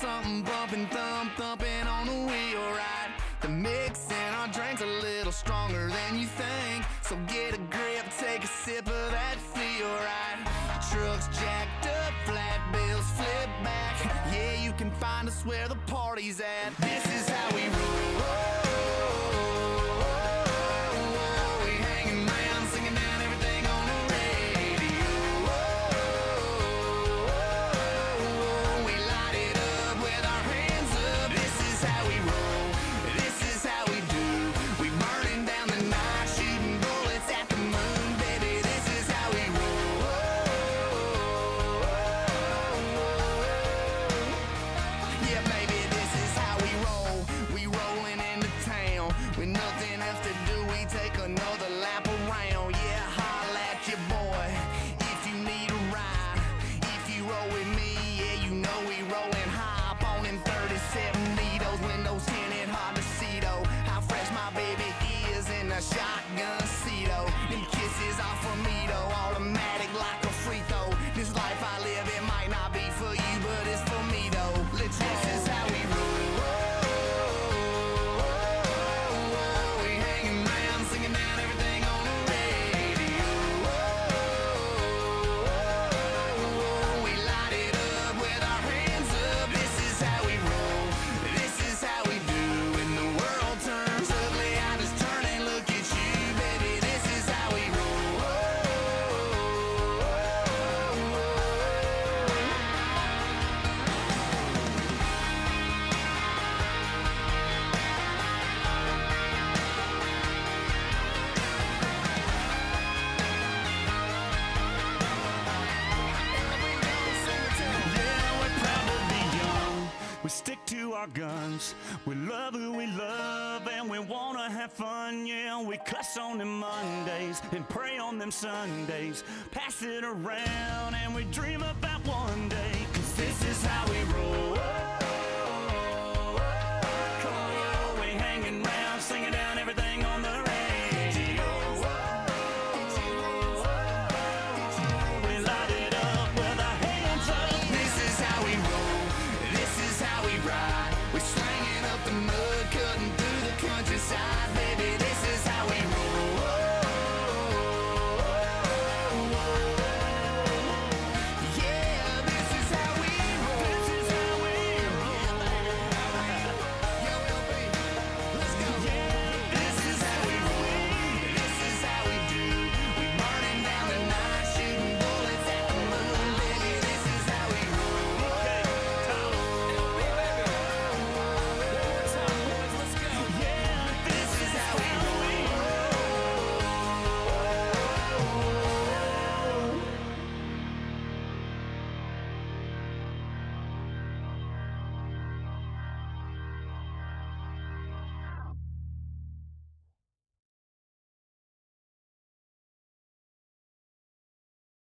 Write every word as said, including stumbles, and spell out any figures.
Something bumping, thumb thumping on the wheel, right? The mix and our drinks a little stronger than you think, so get a grip, take a sip of that feel, right? The truck's jacked up, flat bills flip back. Yeah, you can find us where the party's at. This is how we roll. Shotgun Cito, them kisses are for me though, automatic like a free throw. This life I live, it might not be for you, but it's for me though. Let's roll. This is how we roll. We stick to our guns, we love who we love, and we wanna have fun, yeah. We cuss on them Mondays and pray on them Sundays, pass it around and we dream about one day, 'cause this is how we roll.